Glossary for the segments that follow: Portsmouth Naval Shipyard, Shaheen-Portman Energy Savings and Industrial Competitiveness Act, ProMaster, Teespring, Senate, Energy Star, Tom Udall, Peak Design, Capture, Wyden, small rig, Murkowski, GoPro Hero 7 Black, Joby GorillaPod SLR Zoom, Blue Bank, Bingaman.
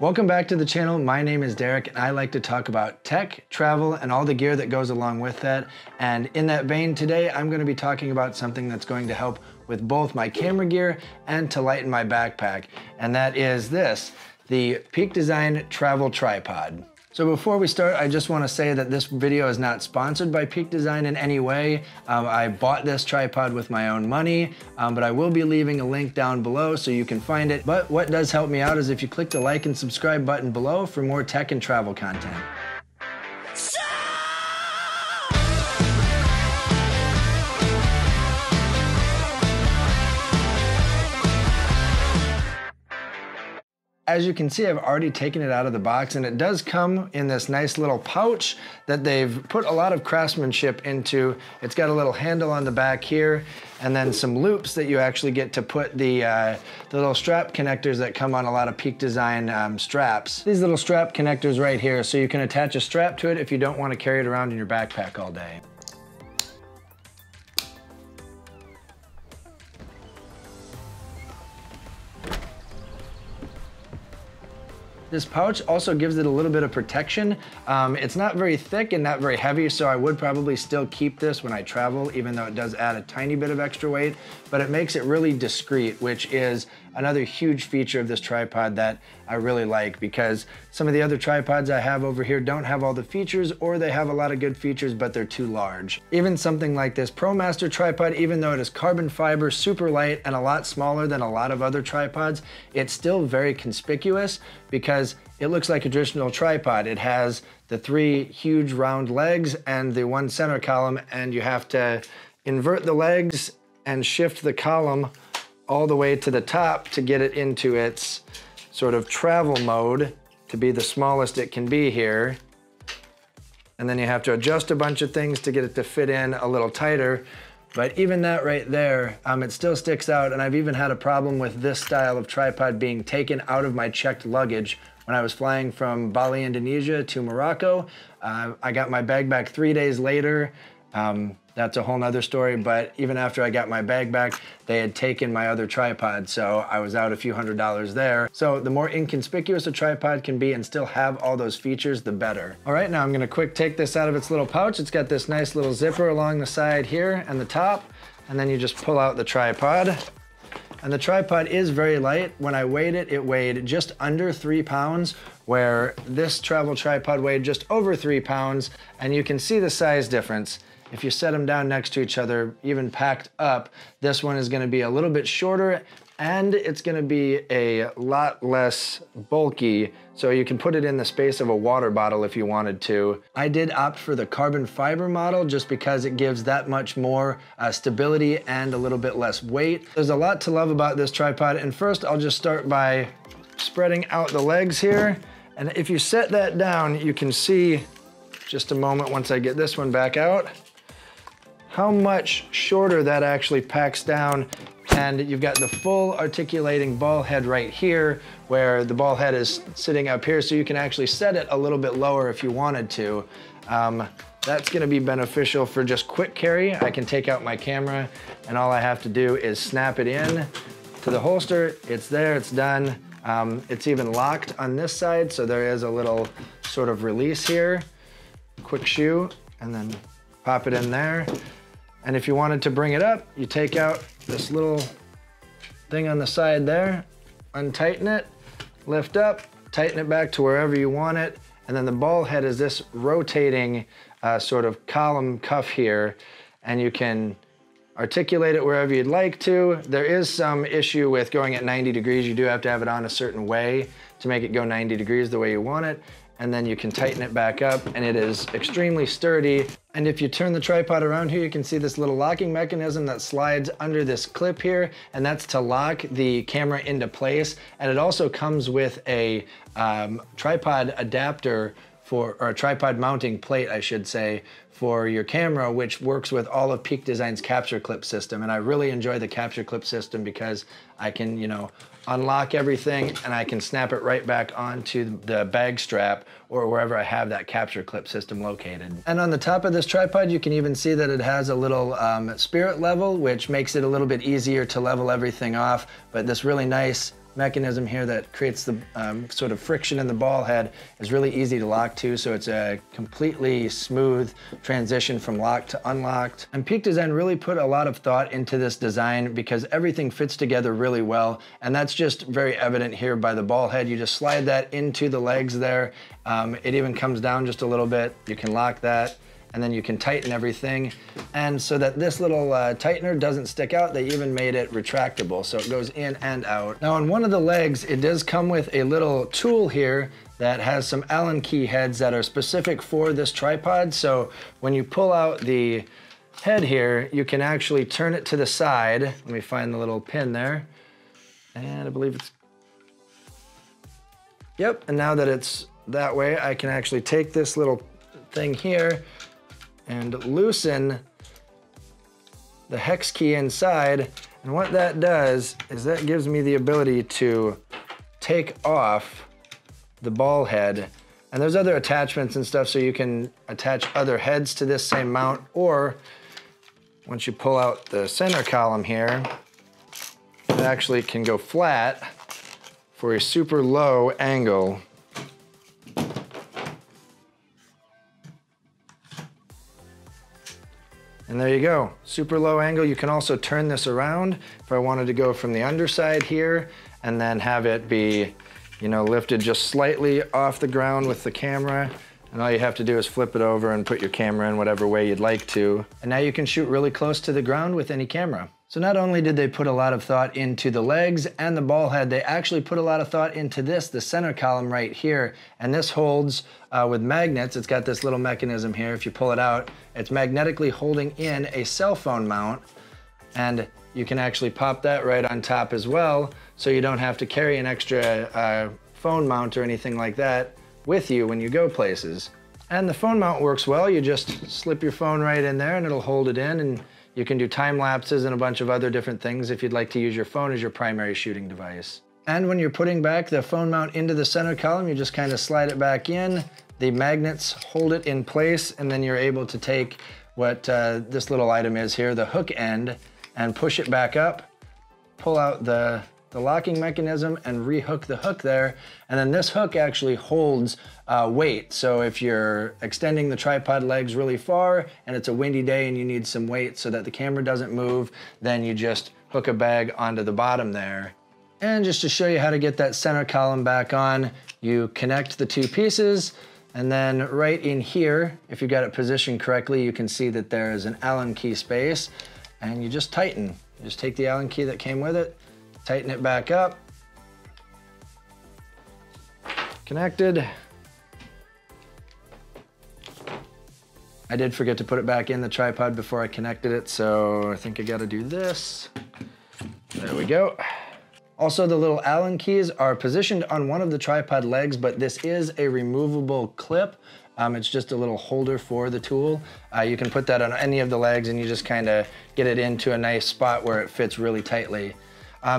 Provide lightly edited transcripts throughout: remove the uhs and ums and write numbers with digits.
Welcome back to the channel. My name is Derek and I like to talk about tech, travel, and all the gear that goes along with that. And in that vein today, I'm going to be talking about something that's going to help with both my camera gear and to lighten my backpack. And that is this, the Peak Design Travel Tripod. So before we start, I just want to say that this video is not sponsored by Peak Design in any way. I bought this tripod with my own money, but I will be leaving a link down below so you can find it. But what does help me out is if you click the like and subscribe button below for more tech and travel content. As you can see, I've already taken it out of the box and it does come in this nice little pouch that they've put a lot of craftsmanship into. It's got a little handle on the back here and then some loops that you actually get to put the little strap connectors that come on a lot of Peak Design straps. These little strap connectors right here, so you can attach a strap to it if you don't want to carry it around in your backpack all day. This pouch also gives it a little bit of protection. It's not very thick and not very heavy, so I would probably still keep this when I travel, even though it does add a tiny bit of extra weight, but it makes it really discreet, which is another huge feature of this tripod that I really like, because some of the other tripods I have over here don't have all the features, or they have a lot of good features, but they're too large. Even something like this ProMaster tripod, even though it is carbon fiber, super light, and a lot smaller than a lot of other tripods, it's still very conspicuous because it looks like a traditional tripod. It has the three huge round legs and the one center column, and you have to invert the legs and shift the column all the way to the top to get it into its sort of travel mode to be the smallest it can be here. And then you have to adjust a bunch of things to get it to fit in a little tighter. But even that right there, it still sticks out. And I've even had a problem with this style of tripod being taken out of my checked luggage. When I was flying from Bali, Indonesia to Morocco, I got my bag back 3 days later. That's a whole nother story, but even after I got my bag back, they had taken my other tripod, so I was out a few $100s there. So the more inconspicuous a tripod can be and still have all those features, the better. All right, now I'm gonna quick take this out of its little pouch. It's got this nice little zipper along the side here and the top, and then you just pull out the tripod. And the tripod is very light. When I weighed it, it weighed just under 3 pounds, where this travel tripod weighed just over 3 pounds, and you can see the size difference. If you set them down next to each other, even packed up, this one is gonna be a little bit shorter and it's gonna be a lot less bulky. So you can put it in the space of a water bottle if you wanted to. I did opt for the carbon fiber model just because it gives that much more stability and a little bit less weight. There's a lot to love about this tripod. And first I'll just start by spreading out the legs here. And if you set that down, you can see, just a moment once I get this one back out, how much shorter that actually packs down. And you've got the full articulating ball head right here, where the ball head is sitting up here, so you can actually set it a little bit lower if you wanted to. That's gonna be beneficial for just quick carry. I can take out my camera and all I have to do is snap it in to the holster. It's there, it's done. It's even locked on this side, so there is a little sort of release here. Quick shoe, and then pop it in there. And if you wanted to bring it up, you take out this little thing on the side there, untighten it, lift up, tighten it back to wherever you want it. And then the ball head is this rotating sort of column cuff here, and you can articulate it wherever you'd like to. There is some issue with going at 90 degrees. You do have to have it on a certain way to make it go 90 degrees the way you want it. And then you can tighten it back up, and it is extremely sturdy. And if you turn the tripod around here, you can see this little locking mechanism that slides under this clip here, and that's to lock the camera into place. And it also comes with a tripod adapter for, or a tripod mounting plate, I should say, for your camera, which works with all of Peak Design's capture clip system. And I really enjoy the capture clip system because I can, you know, unlock everything and I can snap it right back onto the bag strap or wherever I have that capture clip system located. And on the top of this tripod, you can even see that it has a little spirit level, which makes it a little bit easier to level everything off. But this really nice mechanism here that creates the sort of friction in the ball head is really easy to lock to, so it's a completely smooth transition from locked to unlocked. And Peak Design really put a lot of thought into this design because everything fits together really well, and that's just very evident here by the ball head. You just slide that into the legs there. It even comes down just a little bit. You can lock that, and then you can tighten everything. And so that this little tightener doesn't stick out, they even made it retractable, so it goes in and out. Now on one of the legs, it does come with a little tool here that has some Allen key heads that are specific for this tripod. So when you pull out the head here, you can actually turn it to the side. Let me find the little pin there. And I believe it's, yep, and now that it's that way, I can actually take this little thing here and loosen the hex key inside. And what that does is that gives me the ability to take off the ball head. And there's other attachments and stuff, so you can attach other heads to this same mount, or once you pull out the center column here, it actually can go flat for a super low angle. And there you go, super low angle. You can also turn this around if I wanted to go from the underside here and then have it be, you know, lifted just slightly off the ground with the camera. And all you have to do is flip it over and put your camera in whatever way you'd like to. And now you can shoot really close to the ground with any camera. So not only did they put a lot of thought into the legs and the ball head, they actually put a lot of thought into this, the center column right here. And this holds with magnets. It's got this little mechanism here. If you pull it out, it's magnetically holding in a cell phone mount. And you can actually pop that right on top as well, so you don't have to carry an extra phone mount or anything like that with you when you go places. And the phone mount works well. You just slip your phone right in there and it'll hold it in, and you can do time lapses and a bunch of other different things if you'd like to use your phone as your primary shooting device. And when you're putting back the phone mount into the center column, you just kind of slide it back in. The magnets hold it in place, and then you're able to take what this little item is here, the hook end, and push it back up, pull out the locking mechanism and rehook the hook there. And then this hook actually holds weight. So if you're extending the tripod legs really far and it's a windy day and you need some weight so that the camera doesn't move, then you just hook a bag onto the bottom there. And just to show you how to get that center column back on, you connect the two pieces, and then right in here, if you got it positioned correctly, you can see that there is an Allen key space, and you just tighten. You just take the Allen key that came with it, tighten it back up, connected. I did forget to put it back in the tripod before I connected it, so I think I gotta do this. There we go. Also, the little Allen keys are positioned on one of the tripod legs, but this is a removable clip. It's just a little holder for the tool. You can put that on any of the legs and you just kind of get it into a nice spot where it fits really tightly.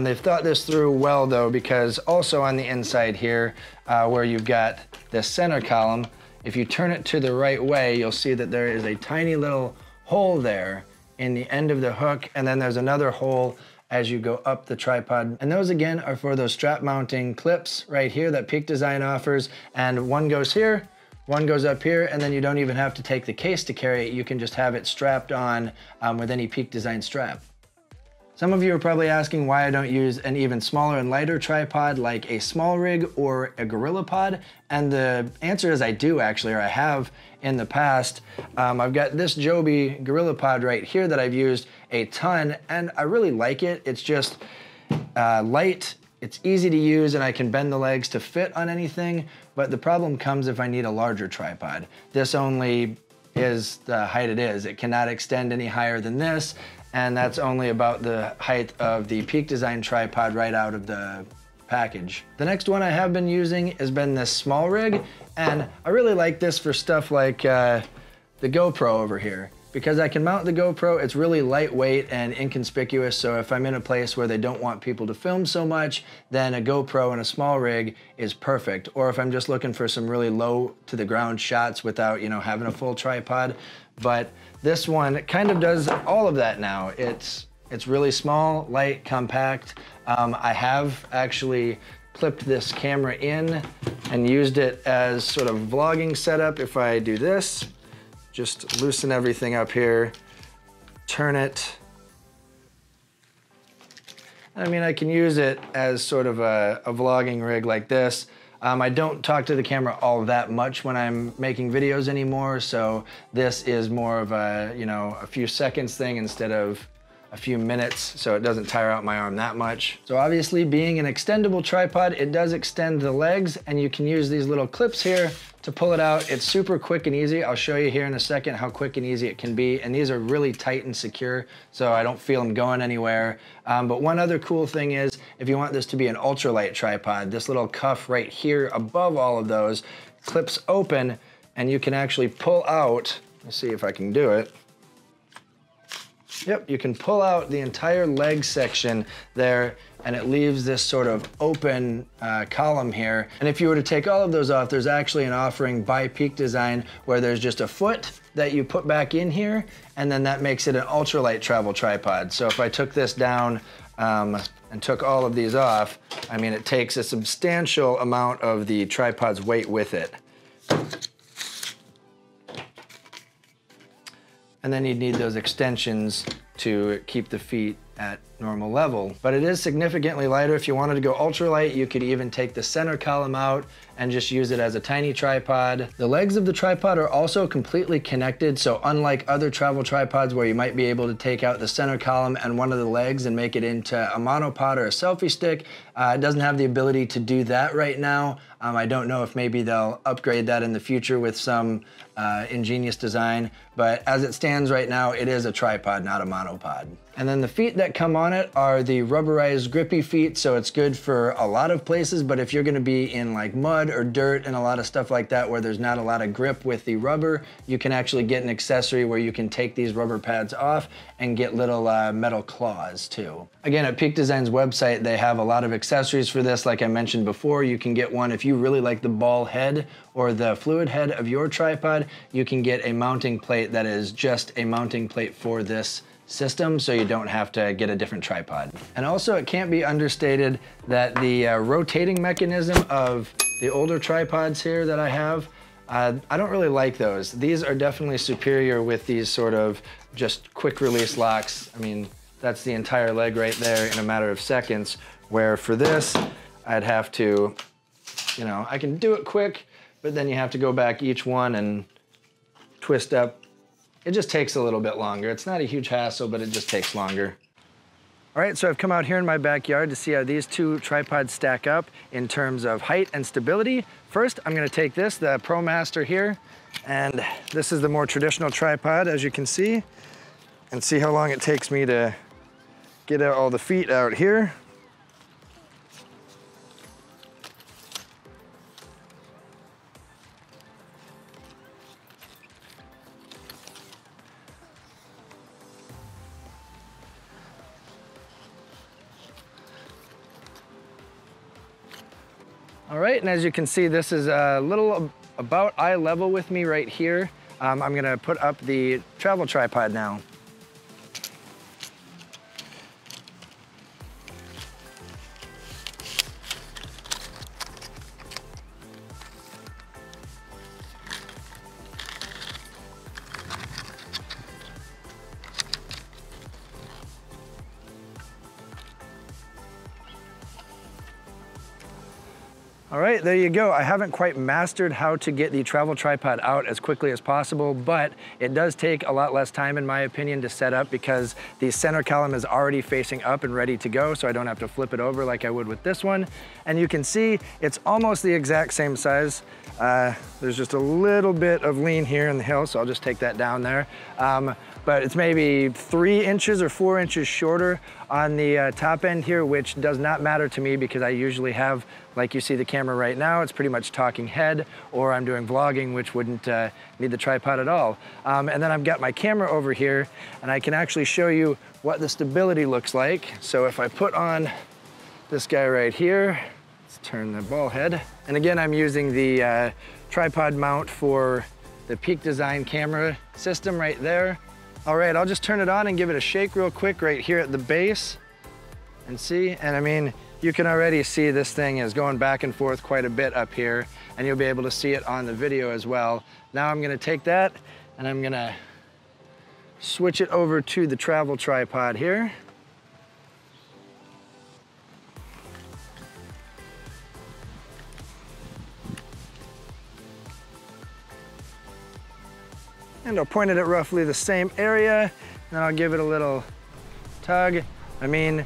They've thought this through well though, because also on the inside here, where you've got the center column, if you turn it to the right way, you'll see that there is a tiny little hole there in the end of the hook, and then there's another hole as you go up the tripod. And those again are for those strap mounting clips right here that Peak Design offers. And one goes here, one goes up here, and then you don't even have to take the case to carry it. You can just have it strapped on with any Peak Design strap. Some of you are probably asking why I don't use an even smaller and lighter tripod like a small rig or a GorillaPod, and the answer is I do actually, or I have in the past. I've got this Joby GorillaPod right here that I've used a ton, and I really like it. It's just light, it's easy to use, and I can bend the legs to fit on anything, but the problem comes if I need a larger tripod. This only is the height it is. It cannot extend any higher than this, and that's only about the height of the Peak Design tripod right out of the package. The next one I have been using has been this small rig, and I really like this for stuff like the GoPro over here, because I can mount the GoPro. It's really lightweight and inconspicuous, so if I'm in a place where they don't want people to film so much, then a GoPro and a small rig is perfect. Or if I'm just looking for some really low to the ground shots without, you know, having a full tripod. But this one kind of does all of that now. It's It's really small, light, compact. I have actually clipped this camera in and used it as sort of vlogging setup. If I do this, just loosen everything up here, turn it. I mean, I can use it as sort of a vlogging rig like this. I don't talk to the camera all that much when I'm making videos anymore, so this is more of a, you know, a few seconds thing instead of a few minutes, so it doesn't tire out my arm that much. So obviously, being an extendable tripod, it does extend the legs, and you can use these little clips here to pull it out. It's super quick and easy. I'll show you here in a second how quick and easy it can be. And these are really tight and secure, so I don't feel them going anywhere. But one other cool thing is, if you want this to be an ultralight tripod, this little cuff right here above all of those clips open, and you can actually pull out, let's see if I can do it. Yep, you can pull out the entire leg section there, and it leaves this sort of open column here. And if you were to take all of those off, there's actually an offering by Peak Design where there's just a foot that you put back in here, and then that makes it an ultralight travel tripod. So if I took this down and took all of these off, I mean, it takes a substantial amount of the tripod's weight with it. And then you'd need those extensions to keep the feet at normal level. But it is significantly lighter. If you wanted to go ultralight, you could even take the center column out and just use it as a tiny tripod. The legs of the tripod are also completely connected, so unlike other travel tripods where you might be able to take out the center column and one of the legs and make it into a monopod or a selfie stick, it doesn't have the ability to do that right now. I don't know if maybe they'll upgrade that in the future with some ingenious design, but as it stands right now, it is a tripod, not a monopod. And then the feet that come on it are the rubberized grippy feet, so it's good for a lot of places, but if you're gonna be in like mud or dirt and a lot of stuff like that where there's not a lot of grip with the rubber, you can actually get an accessory where you can take these rubber pads off and get little metal claws too. Again, at Peak Design's website, they have a lot of accessories for this. Like I mentioned before, you can get one if you really like the ball head or the fluid head of your tripod. You can get a mounting plate that is just a mounting plate for this system, so you don't have to get a different tripod. And also, it can't be understated that the rotating mechanism of the older tripods here that I have, I don't really like those. These are definitely superior with these sort of just quick release locks. I mean, that's the entire leg right there in a matter of seconds, where for this, I'd have to, you know, I can do it quick, but then you have to go back each one and twist up. It just takes a little bit longer. It's not a huge hassle, but it just takes longer. All right, so I've come out here in my backyard to see how these two tripods stack up in terms of height and stability. First, I'm gonna take this, the ProMaster here, and this is the more traditional tripod, as you can see, and see how long it takes me to get out all the feet out here. All right, and as you can see, this is a little about eye level with me right here. I'm gonna put up the travel tripod now. All right, there you go. I haven't quite mastered how to get the travel tripod out as quickly as possible, but it does take a lot less time, in my opinion, to set up because the center column is already facing up and ready to go, so I don't have to flip it over like I would with this one. And you can see it's almost the exact same size. There's just a little bit of lean here in the hill, so I'll just take that down there. But it's maybe 3 inches or 4 inches shorter on the top end here, which does not matter to me because I usually have, like you see the camera right now, it's pretty much talking head, or I'm doing vlogging, which wouldn't need the tripod at all. And then I've got my camera over here, and I can actually show you what the stability looks like. So if I put on this guy right here, let's turn the ball head. And again, I'm using the tripod mount for the Peak Design camera system right there. All right, I'll just turn it on and give it a shake real quick right here at the base. And see, and I mean, you can already see this thing is going back and forth quite a bit up here, and you'll be able to see it on the video as well. Now I'm gonna take that and I'm gonna switch it over to the travel tripod here. And I'll point it at roughly the same area, and then I'll give it a little tug. I mean,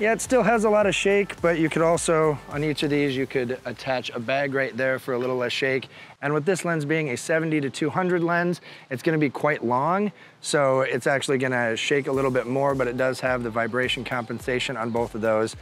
yeah, it still has a lot of shake, but you could also, on each of these, you could attach a bag right there for a little less shake. And with this lens being a 70 to 200 lens, it's gonna be quite long. So it's actually gonna shake a little bit more, but it does have the vibration compensation on both of those.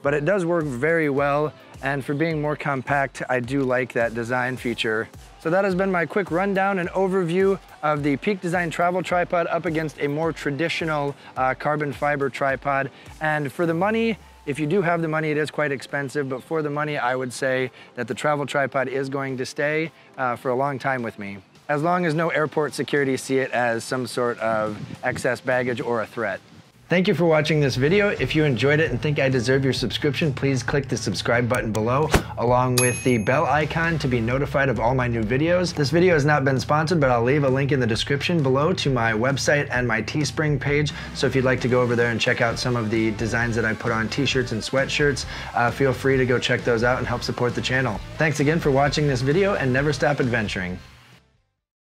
But it does work very well. And for being more compact, I do like that design feature. So that has been my quick rundown and overview of the Peak Design travel tripod up against a more traditional carbon fiber tripod. And for the money, if you do have the money, it is quite expensive, but for the money, I would say that the travel tripod is going to stay for a long time with me, as long as no airport security see it as some sort of excess baggage or a threat. Thank you for watching this video. If you enjoyed it and think I deserve your subscription, please click the subscribe button below, along with the bell icon to be notified of all my new videos. This video has not been sponsored, but I'll leave a link in the description below to my website and my Teespring page. So if you'd like to go over there and check out some of the designs that I put on t-shirts and sweatshirts, feel free to go check those out and help support the channel. Thanks again for watching this video, and never stop adventuring.